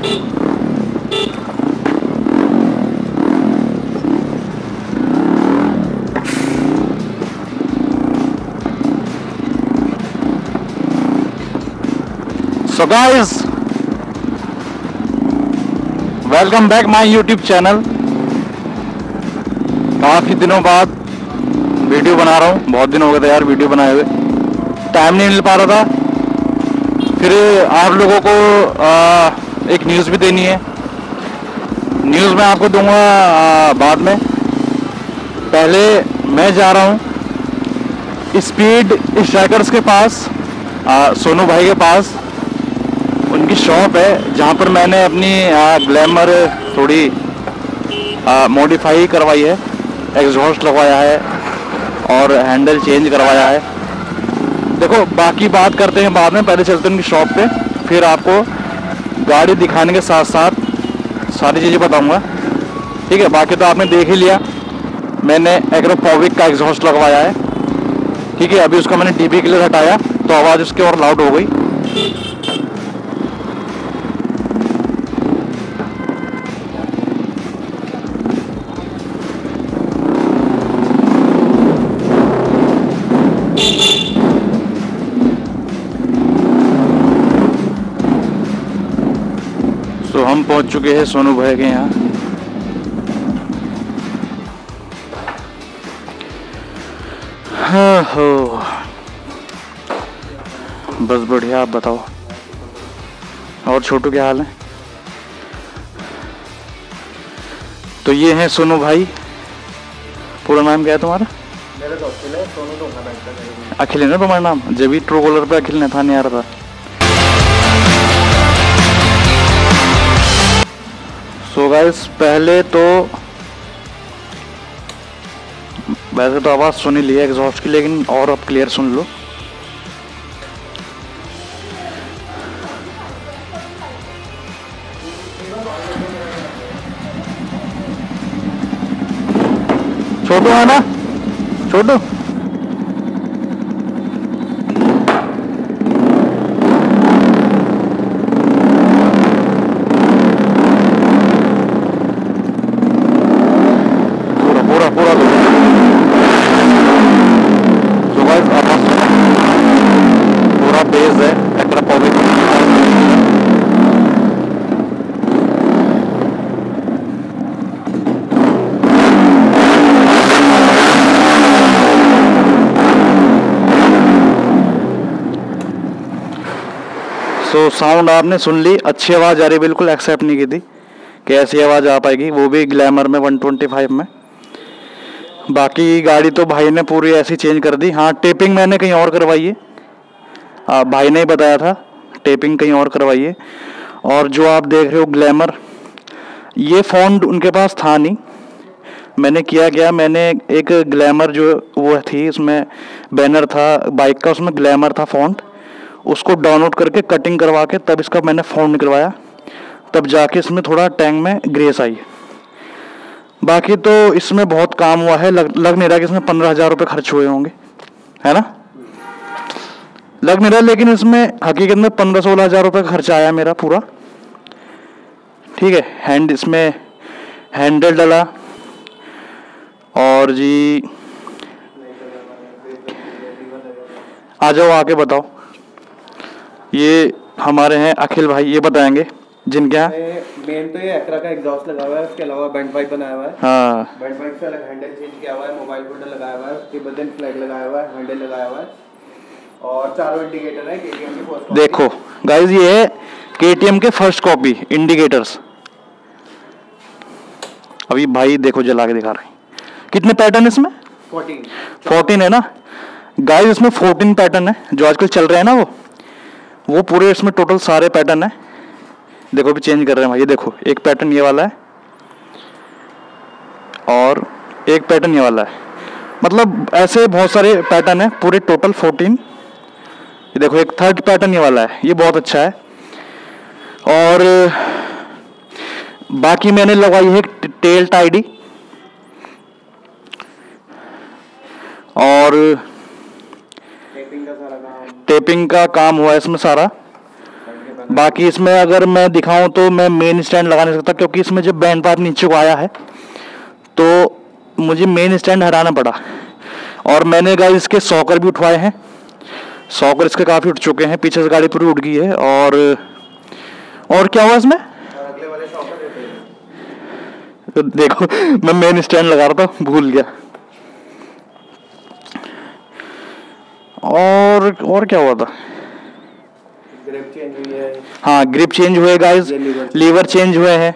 So guys, welcome back my YouTube channel. काफ़ी दिनों बाद वीडियो बना रहा हूँ, बहुत दिन हो गए थे यार वीडियो बनाए हुए, टाइम नहीं मिल पा रहा था। फिर आप लोगों को एक न्यूज़ भी देनी है, न्यूज़ मैं आपको दूंगा बाद में। पहले मैं जा रहा हूँ स्पीड स्ट्राइकर्स के पास, सोनू भाई के पास, उनकी शॉप है जहाँ पर मैंने अपनी ग्लैमर थोड़ी मॉडिफाई करवाई है, एग्जॉस्ट लगवाया है और हैंडल चेंज करवाया है। देखो बाकी बात करते हैं बाद में, पहले चलते हैं उनकी शॉप पे, फिर आपको गाड़ी दिखाने के साथ साथ सारी चीज़ें बताऊंगा, ठीक है। बाकी तो आपने देख ही लिया, मैंने एक्रपोविक का एग्जॉस्ट लगवाया है, ठीक है। अभी उसका मैंने डीबी क्लियर हटाया तो आवाज़ उसकी और लाउड हो गई। हम पहुंच चुके हैं सोनू भाई के यहाँ। हाँ हो, बस बढ़िया, आप बताओ। और छोटू क्या हाल है? तो ये हैं सोनू भाई, पूरा नाम क्या है तुम्हारा? मेरा तो अखिल है, सोनू तो मेरा अखिल है ना तुम्हारा नाम। जब भी ट्रू कॉलर पर अखिल ने था नहीं आ रहा था। तो गाइस पहले तो वैसे तो आवाज़ सुनी ली है एग्जॉस्ट की, लेकिन और आप क्लियर सुन लो। छोटू है ना, छोटू साउंड आपने सुन ली, अच्छी आवाज़ आ रही, बिल्कुल एक्सेप्ट नहीं की थी कि ऐसी आवाज़ आ पाएगी, वो भी ग्लैमर में 125 में। बाकी गाड़ी तो भाई ने पूरी ऐसी चेंज कर दी। हाँ, टेपिंग मैंने कहीं और करवाई है, भाई ने ही बताया था, टेपिंग कहीं और करवाई है। और जो आप देख रहे हो ग्लैमर, ये फ़ॉन्ट उनके पास था नहीं, मैंने किया गया। मैंने एक ग्लैमर जो वो थी, उसमें बैनर था बाइक का, उसमें ग्लैमर था फ़ॉन्ट, उसको डाउनलोड करके कटिंग करवा के तब इसका मैंने फ़ॉन्ट निकलवाया, तब जाके इसमें थोड़ा टैंक में ग्रेस आई। बाकी तो इसमें बहुत काम हुआ है, लग नहीं रहा कि इसमें 15,000 रुपये खर्च हुए होंगे, है ना, लग नहीं रहा, लेकिन इसमें हकीकत में 15-16 हज़ार रुपये खर्चा आया मेरा पूरा, ठीक है। इसमें हैंडल डला और जी, आ जाओ आके बताओ। ये हमारे हैं अखिल भाई, ये बताएंगे जिनके यहाँ मेन तो ये एक्रा का एग्जॉस्ट लगा हुआ है, उसके अलावा बैंड पाइप बनाया हुआ है। हाँ, बैंड पाइप से अलग हैंडल चेंज किया हुआ है, मोबाइल होल्डर लगाया हुआ है, उसके बदन फ्लैग लगाया हुआ है, हैंडल लगाया हुआ है और 4 इंडिकेटर है केटीएम के फर्स्ट। देखो गाइज, ये है केटीएम के फर्स्ट कॉपी इंडिकेटर्स। अभी भाई देखो जला के दिखा रहे हैं। कितने पैटर्न इसमें? 14 है ना गाइज, इसमें 14 पैटर्न है जो आजकल चल रहे हैं ना, वो पूरे इसमें टोटल सारे पैटर्न है। देखो भी चेंज कर रहे हैं भाई, ये देखो एक पैटर्न ये वाला है और एक पैटर्न ये वाला है, मतलब ऐसे बहुत सारे पैटर्न है, पूरे टोटल 14। ये देखो एक थर्ड पैटर्न ये वाला है, ये बहुत अच्छा है। और बाकी मैंने लगवाई है टेल टाइडी और टेपिंग का काम हुआ है इसमें सारा। बाकी इसमें अगर मैं दिखाऊं तो मैं मेन स्टैंड लगा नहीं सकता क्योंकि इसमें जब बैंड पार्ट नीचे को आया है तो मुझे मेन स्टैंड हटाना पड़ा। और मैंने गाइस इसके सॉकर भी उठवाए हैं, सॉकर इसके काफ़ी उठ चुके हैं, पीछे से गाड़ी पूरी उठ गई है। और क्या हुआ इसमें देखो, मैं मेन स्टैंड लगा रहा था, भूल गया। और क्या हुआ था, ग्रिप चेंज हुई है। हाँ, ग्रिप चेंज हुए गाइस, लीवर चेंज हुए हैं,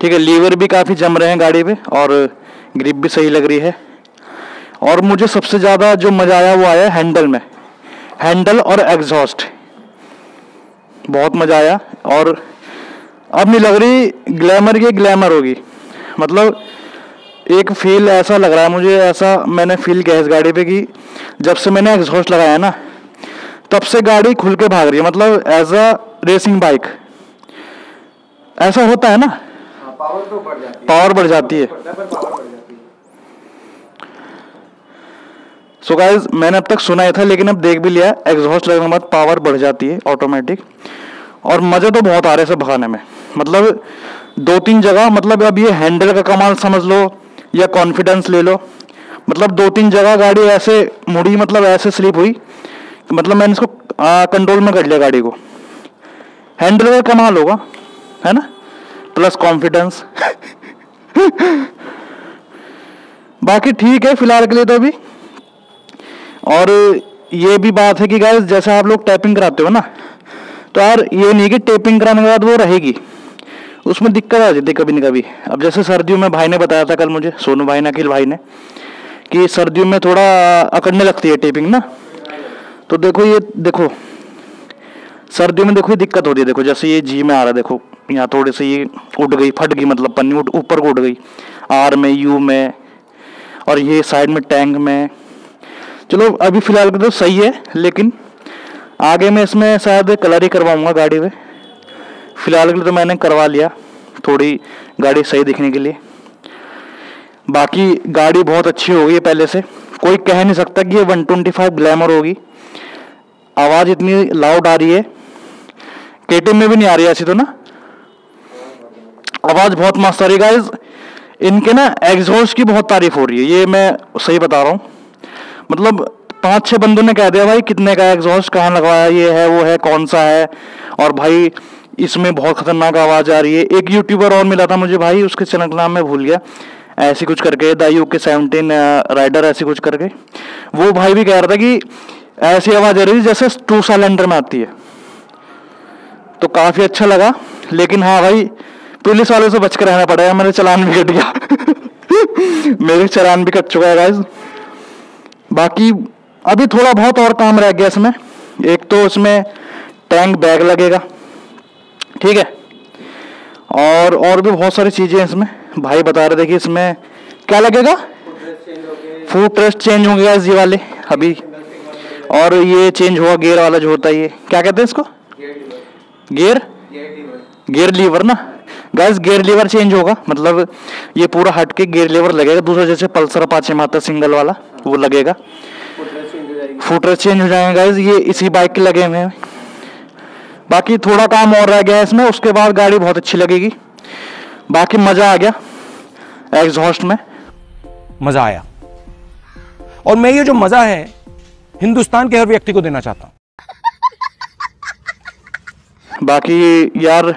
ठीक है। लीवर भी काफ़ी जम रहे हैं गाड़ी पे और ग्रिप भी सही लग रही है। और मुझे सबसे ज़्यादा जो मज़ा आया वो आया हैंडल में, हैंडल और एग्जॉस्ट बहुत मज़ा आया। और अब नहीं लग रही ग्लैमर की ग्लैमर होगी, मतलब एक फील ऐसा लग रहा है मुझे, ऐसा मैंने फील किया इस गाड़ी पे कि जब से मैंने एग्जॉस्ट लगाया ना तब से गाड़ी खुल के भाग रही है, मतलब एज अ रेसिंग बाइक। ऐसा होता है ना, पावर तो बढ़ जाती है, पावर बढ़ जाती है। सो गाइस, मैंने अब तक सुना ही था लेकिन अब देख भी लिया, एग्जॉस्ट लगने के बाद पावर बढ़ जाती है ऑटोमेटिक। और मज़े तो बहुत आ रहे थे भगाने में, मतलब दो तीन जगह, मतलब अब ये हैंडल का कमाल समझ लो या कॉन्फिडेंस ले लो, मतलब दो तीन जगह गाड़ी ऐसे मुड़ी, मतलब ऐसे स्लिप हुई, मतलब मैंने इसको कंट्रोल में कर लिया गाड़ी को। हैंडल का कमाल होगा है ना, प्लस कॉन्फिडेंस। बाकी ठीक है फिलहाल के लिए तो अभी। और ये भी बात है कि गाइस जैसे आप लोग टैपिंग कराते हो ना, तो यार ये नहीं कि टेपिंग कराने के बाद वो रहेगी, उसमें दिक्कत आ जाती कभी ना कभी। अब जैसे सर्दियों में भाई ने बताया था कल मुझे, सोनू भाई ने, अखिल भाई ने, कि सर्दियों में थोड़ा अकड़ने लगती है टेपिंग ना। तो देखो ये, देखो सर्दियों में देखो ये दिक्कत होती है। देखो जैसे ये जी में आ रहा है, देखो यहाँ थोड़ी सी ये उड़ गई, फट गई, मतलब पन्नी ऊपर को उड़ गई, आर में, यू में, और ये साइड में टैंक में। चलो अभी फ़िलहाल तो सही है, लेकिन आगे मैं इसमें शायद कलर ही करवाऊंगा गाड़ी में। फ़िलहाल के लिए तो मैंने करवा लिया, थोड़ी गाड़ी सही दिखने के लिए। बाकी गाड़ी बहुत अच्छी हो गई है पहले से, कोई कह नहीं सकता कि ये 125 ग्लैमर होगी। आवाज़ इतनी लाउड आ रही है, केटीएम में भी नहीं आ रही है ऐसी तो ना, आवाज़ बहुत मस्त आ रही है गाइस। इनके ना एग्जॉस्ट की बहुत तारीफ हो रही है, ये मैं सही बता रहा हूँ। मतलब 5-6 बंदों ने कह दिया भाई कितने का एग्जॉस्ट, कहाँ लगवाया, ये है वो है कौन सा है, और भाई इसमें बहुत खतरनाक आवाज़ आ रही है। एक यूट्यूबर और मिला था मुझे भाई, उसके चैनल का नाम मैं भूल गया, ऐसी कुछ करके DUK 17 राइडर ऐसी कुछ करके, वो भाई भी कह रहा था कि ऐसी आवाज़ आ रही है जैसे 2 सिलेंडर में आती है। तो काफ़ी अच्छा लगा, लेकिन हाँ भाई पुलिस वालों से बच कर रहना पड़ेगा। मेरा चालान भी कट गया मेरे चालान भी कट चुका है गाइस। बाकी अभी थोड़ा बहुत और काम रह गया इसमें, एक तो इसमें टैंक बैग लगेगा, ठीक है, और भी बहुत सारी चीज़ें हैं इसमें। भाई बता रहे थे कि इसमें क्या लगेगा, फुट रेस्ट चेंज होंगे गाइस ये वाले अभी, और ये चेंज होगा गियर वाला जो होता है, ये क्या कहते हैं इसको, गियर गियर लीवर ना गाइस, गियर लीवर चेंज होगा, मतलब ये पूरा हट के गियर लीवर लगेगा दूसरा, जैसे पल्सर अपाचे में आता सिंगल वाला वो लगेगा। फुटरेस्ट चेंज हो जाएंगे गाइस, ये इसी बाइक के लगे हुए हैं। बाकी थोड़ा काम और रह गया है इसमें, उसके बाद गाड़ी बहुत अच्छी लगेगी। बाकी मज़ा आ गया, एग्जॉस्ट में मज़ा आया, और मैं ये जो मज़ा है हिंदुस्तान के हर व्यक्ति को देना चाहता हूँ। बाकी यार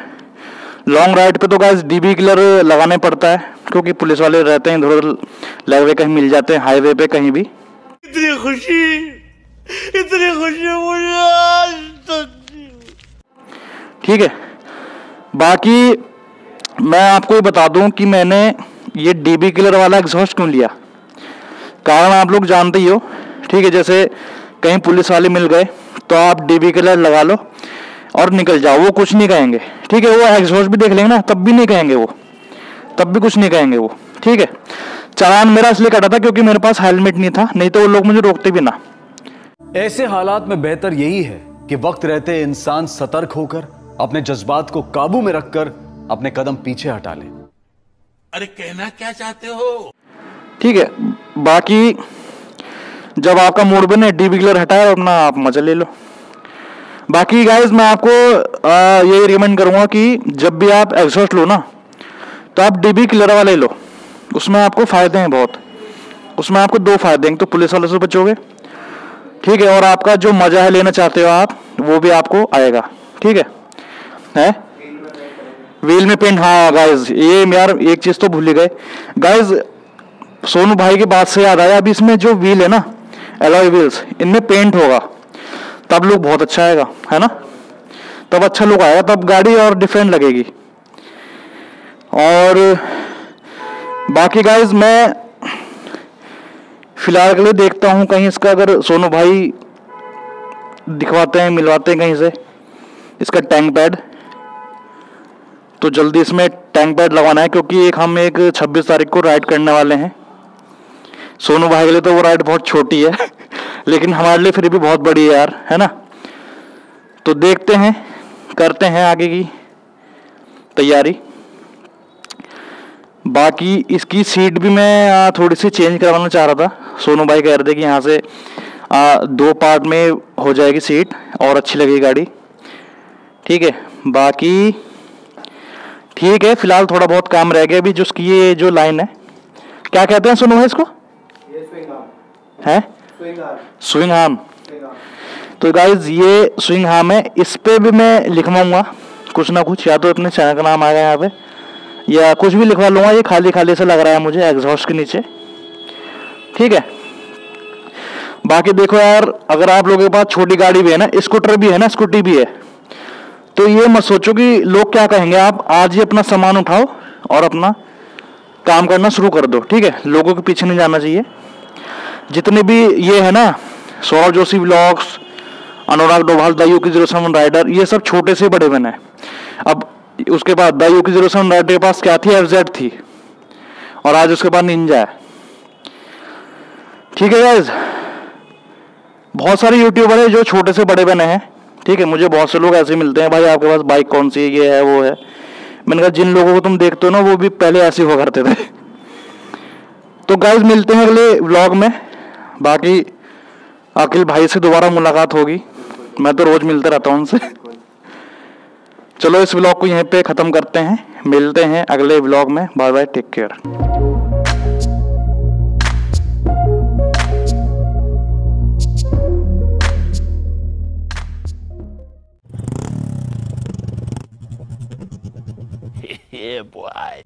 लॉन्ग राइड पे तो गाइस DB किलर लगाने पड़ता है, क्योंकि पुलिस वाले रहते हैं इधर लगवे, कहीं मिल जाते हैं हाईवे पे कहीं भी। इतनी खुशी मुझे, ठीक है। बाकी मैं आपको ये बता दूं कि मैंने ये DB किलर वाला एग्जॉस्ट क्यों लिया, कारण आप लोग जानते ही हो, ठीक है। जैसे कहीं पुलिस वाले मिल गए तो आप DB किलर लगा लो और निकल जाओ, वो कुछ नहीं कहेंगे, ठीक है। वो एग्जॉस्ट भी देख लेंगे ना, तब भी नहीं कहेंगे, वो तब भी कुछ नहीं कहेंगे वो, ठीक है। चालान मेरा इसलिए कटा था क्योंकि मेरे पास हेलमेट नहीं था, नहीं तो वो लोग मुझे रोकते भी ना। ऐसे हालात में बेहतर यही है कि वक्त रहते इंसान सतर्क होकर अपने जज्बात को काबू में रखकर अपने कदम पीछे हटा ले। अरे कहना क्या चाहते हो, ठीक है। बाकी जब आपका मूड बने DB किलर हटाए और अपना आप मजा ले लो। बाकी गाइज मैं आपको यही रिकमेंड करूँगा कि जब भी आप एग्जॉस्ट लो ना तो आप डीबी क्लियर वाले लो, उसमें आपको फ़ायदे हैं बहुत, उसमें आपको दो फायदे हैं, तो पुलिस वाले से बचोगे ठीक है, और आपका जो मज़ा है लेना चाहते हो आप वो भी आपको आएगा ठीक है? व्हील में पेंट, हाँ गाइज ये यार एक चीज़ तो भूल ही गए गाइज, सोनू भाई की बात से याद आया, अभी इसमें जो व्हील है ना एलॉय व्हील्स, इनमें पेंट होगा तब लुक बहुत अच्छा आएगा है ना, तब अच्छा लुक आएगा, तब गाड़ी और डिफरेंट लगेगी। और बाकी गाइज मैं फिलहाल के लिए देखता हूँ कहीं इसका, अगर सोनू भाई दिखवाते हैं मिलवाते हैं कहीं से इसका टैंक पैड, तो जल्दी इसमें टैंक पैड लगाना है, क्योंकि एक हम 26 तारीख को राइड करने वाले हैं। सोनू भाई के लिए तो वो राइड बहुत छोटी है लेकिन हमारे लिए फिर भी बहुत बड़ी है यार है ना, तो देखते हैं करते हैं आगे की तैयारी। बाकी इसकी सीट भी मैं थोड़ी सी चेंज करवाना चाह रहा था, सोनू भाई कह रहे थे कि यहाँ से दो पार्ट में हो जाएगी सीट और अच्छी लगेगी गाड़ी ठीक है। बाकी ठीक है, फिलहाल थोड़ा बहुत काम रह गया अभी, जो उसकी ये जो लाइन है क्या कहते हैं सोनू भाई इसको, है स्विंग आर्म, तो गाइज ये स्विंग आर्म है, इस पर भी मैं लिखवाऊंगा कुछ ना कुछ, या तो अपने चैनल का नाम आ गया यहाँ पे या कुछ भी लिखवा लूँगा, ये खाली खाली से लग रहा है मुझे एग्जॉस्ट के नीचे ठीक है। बाकी देखो यार, अगर आप लोगों के पास छोटी गाड़ी भी है ना, स्कूटर भी है ना, स्कूटी भी है, तो ये मत सोचो कि लोग क्या कहेंगे, आप आज ही अपना सामान उठाओ और अपना काम करना शुरू कर दो ठीक है, लोगों के पीछे नहीं जाना चाहिए। जितने भी ये है ना Saurabh Joshi vlogs, Anurag Dobhal, Duke zero seven rider, ये सब छोटे से बड़े बने। अब उसके बाद ड्यूक जीरो सेवन राइडर के पास क्या थी, FZ थी, और आज उसके पास निंजा है ठीक है। गाइज बहुत सारे यूट्यूबर हैं जो छोटे से बड़े बने हैं ठीक है, मुझे बहुत से लोग ऐसे मिलते हैं, भाई आपके पास बाइक कौन सी है, ये है वो है, मैंने कहा जिन लोगों को तुम देखते हो ना वो भी पहले ऐसे हुआ करते थे। तो गाइज मिलते हैं अगले व्लॉग में, बाकी अखिल भाई से दोबारा मुलाकात होगी, मैं तो रोज मिलते रहता हूं उनसे। चलो इस व्लॉग को यहीं पे खत्म करते हैं, मिलते हैं अगले व्लॉग में, bye bye, take care. Yeah, boy.